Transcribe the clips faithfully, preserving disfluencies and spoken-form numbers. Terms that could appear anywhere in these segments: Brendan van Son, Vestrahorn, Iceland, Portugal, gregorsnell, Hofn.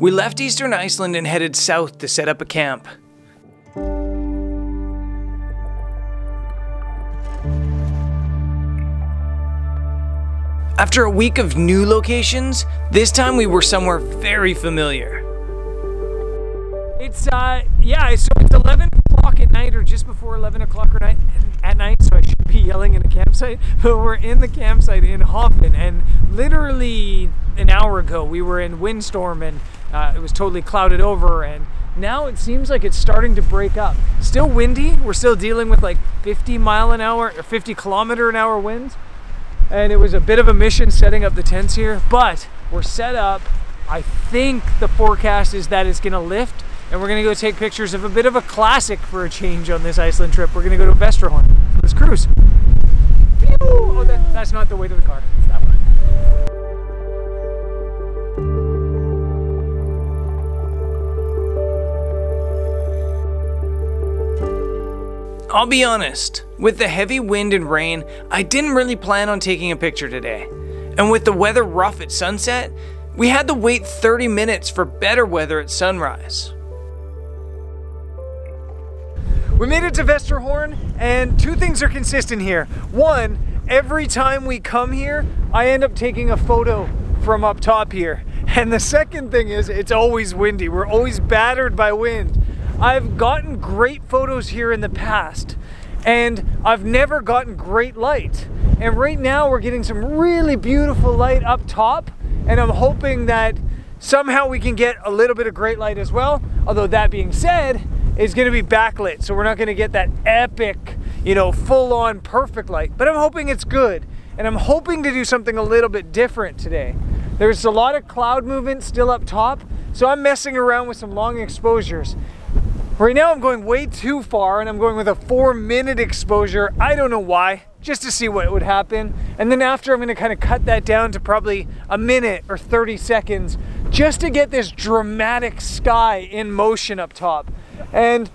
We left eastern Iceland and headed south to set up a camp. After a week of new locations, this time we were somewhere very familiar. It's, uh, yeah, so it's eleven o'clock at night, or just before eleven o'clock at night, so I should be yelling in a campsite. But we're in the campsite in Hofn, and literally an hour ago we were in windstorm, and uh, it was totally clouded over, and now it seems like it's starting to break up. Still windy, we're still dealing with like fifty mile an hour, or fifty kilometer an hour winds, and it was a bit of a mission setting up the tents here, but we're set up. I think the forecast is that it's gonna lift, and we're gonna go take pictures of a bit of a classic for a change on this Iceland trip. We're gonna go to Vestrahorn. Let's cruise. Pew! Oh, that, that's not the way to the car. It's that one. I'll be honest, with the heavy wind and rain, I didn't really plan on taking a picture today. And with the weather rough at sunset, we had to wait thirty minutes for better weather at sunrise. We made it to Vestrahorn, and two things are consistent here. One, every time we come here, I end up taking a photo from up top here. And the second thing is, it's always windy. We're always battered by wind. I've gotten great photos here in the past, and I've never gotten great light. And right now we're getting some really beautiful light up top, and I'm hoping that somehow we can get a little bit of great light as well. Although that being said, it's gonna be backlit, so we're not gonna get that epic, you know, full-on perfect light, but I'm hoping it's good. And I'm hoping to do something a little bit different today. There's a lot of cloud movement still up top, so I'm messing around with some long exposures. Right now I'm going way too far, and I'm going with a four minute exposure. I don't know why, just to see what would happen. And then after, I'm gonna kind of cut that down to probably a minute or thirty seconds, just to get this dramatic sky in motion up top. And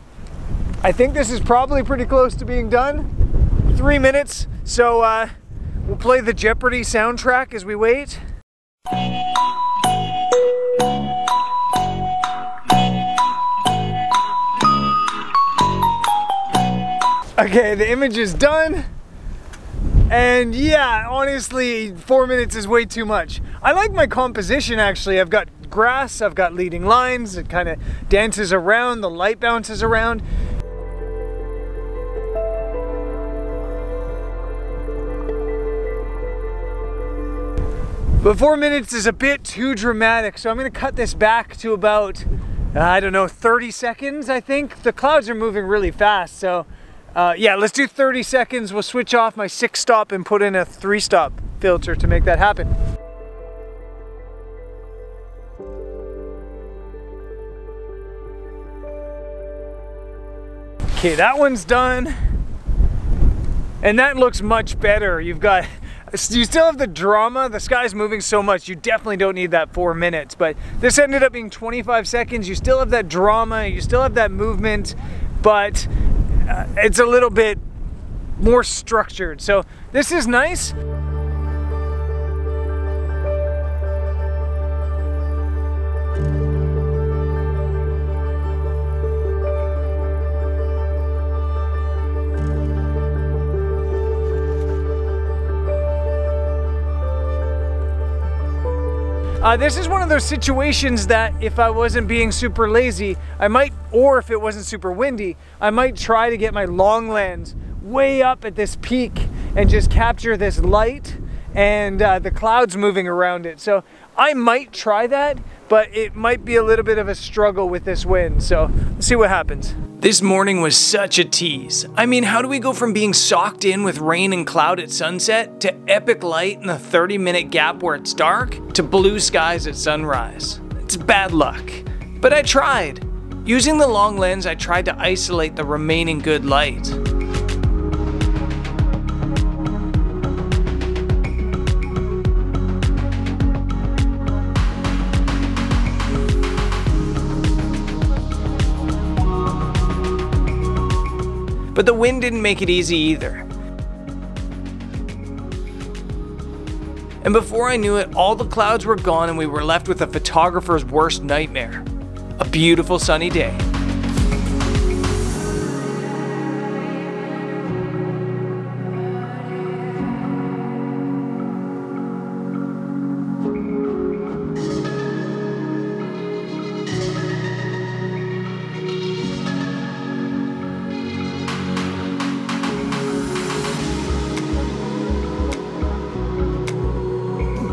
I think this is probably pretty close to being done. Three minutes, so uh, we'll play the Jeopardy soundtrack as we wait. Okay, the image is done. And yeah, honestly, four minutes is way too much. I like my composition actually. I've got grass, I've got leading lines, it kind of dances around, the light bounces around. But four minutes is a bit too dramatic, so I'm gonna cut this back to about, uh, I don't know, thirty seconds, I think. The clouds are moving really fast, so uh, yeah, let's do thirty seconds. We'll switch off my six stop and put in a three stop filter to make that happen. Okay, that one's done, and that looks much better. You've got, you still have the drama, the sky's moving so much, you definitely don't need that four minutes, but this ended up being twenty-five seconds. You still have that drama, you still have that movement, but uh, it's a little bit more structured, so this is nice. Uh, this is one of those situations that if I wasn't being super lazy, I might, or if it wasn't super windy, I might try to get my long lens way up at this peak and just capture this light and uh, the clouds moving around it. So I might try that, but it might be a little bit of a struggle with this wind. So let's see what happens. This morning was such a tease. I mean, how do we go from being socked in with rain and cloud at sunset to epic light in the thirty minute gap where it's dark to blue skies at sunrise? It's bad luck, but I tried. Using the long lens, I tried to isolate the remaining good light. But the wind didn't make it easy either. and before I knew it, all the clouds were gone and we were left with a photographer's worst nightmare. A beautiful sunny day.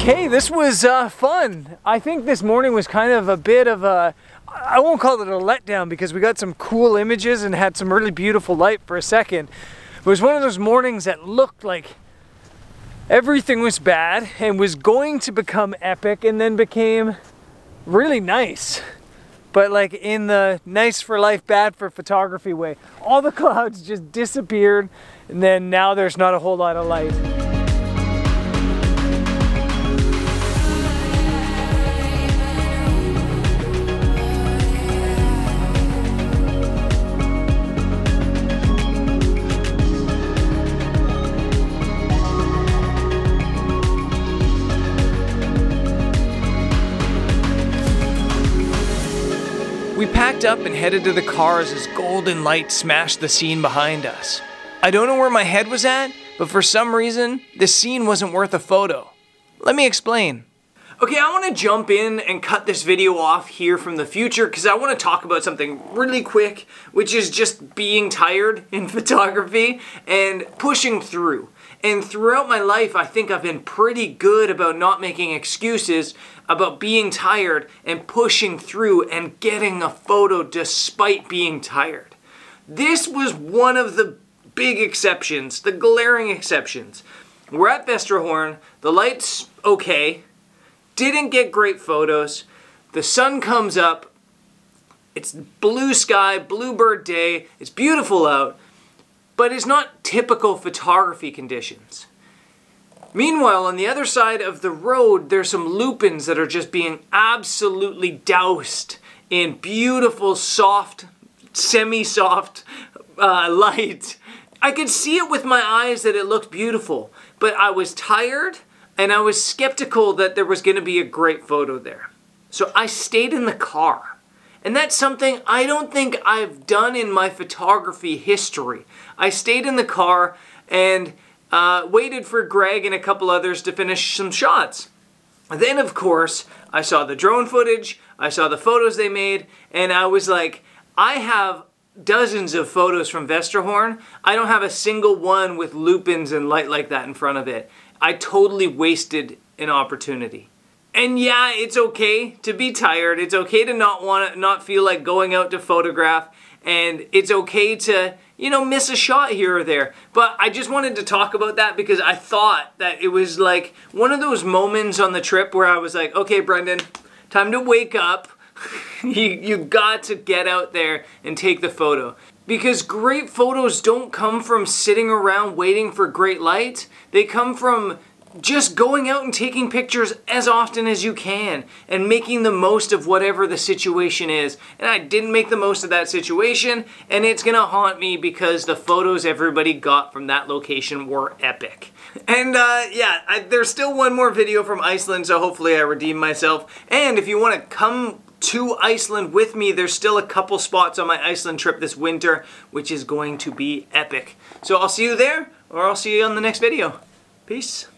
Okay, this was uh, fun. I think this morning was kind of a bit of a, I won't call it a letdown because we got some cool images and had some really beautiful light for a second. It was one of those mornings that looked like everything was bad and was going to become epic and then became really nice. But like in the nice for life, bad for photography way. All the clouds just disappeared and then now there's not a whole lot of light. We packed up and headed to the car as this golden light smashed the scene behind us. I don't know where my head was at, but for some reason, this scene wasn't worth a photo. Let me explain. Okay, I want to jump in and cut this video off here from the future because I want to talk about something really quick, which is just being tired in photography and pushing through. And throughout my life, I think I've been pretty good about not making excuses, about being tired and pushing through and getting a photo despite being tired. This was one of the big exceptions, the glaring exceptions. We're at Vestrahorn, the light's okay, didn't get great photos, the sun comes up, it's blue sky, bluebird day, it's beautiful out, but it's not typical photography conditions. Meanwhile, on the other side of the road, there's some lupins that are just being absolutely doused in beautiful, soft, semi-soft uh, light. I could see it with my eyes that it looked beautiful, but I was tired and I was skeptical that there was going to be a great photo there. So I stayed in the car. And that's something I don't think I've done in my photography history. I stayed in the car and uh, waited for Greg and a couple others to finish some shots. And then, of course, I saw the drone footage, I saw the photos they made, and I was like, I have dozens of photos from Vestrahorn. I don't have a single one with lupins and light like that in front of it. I totally wasted an opportunity. And yeah, it's okay to be tired. It's okay to not want to, not feel like going out to photograph. And it's okay to, you know, miss a shot here or there. But I just wanted to talk about that because I thought that it was like one of those moments on the trip where I was like, okay, Brendan, time to wake up. you, you got to get out there and take the photo. Because great photos don't come from sitting around waiting for great light. They come from just going out and taking pictures as often as you can and making the most of whatever the situation is. And I didn't make the most of that situation, and it's gonna haunt me because the photos everybody got from that location were epic. And uh, yeah, I, there's still one more video from Iceland, so hopefully I redeem myself. And if you wanna come to Iceland with me, there's still a couple spots on my Iceland trip this winter, which is going to be epic. So I'll see you there, or I'll see you on the next video. Peace.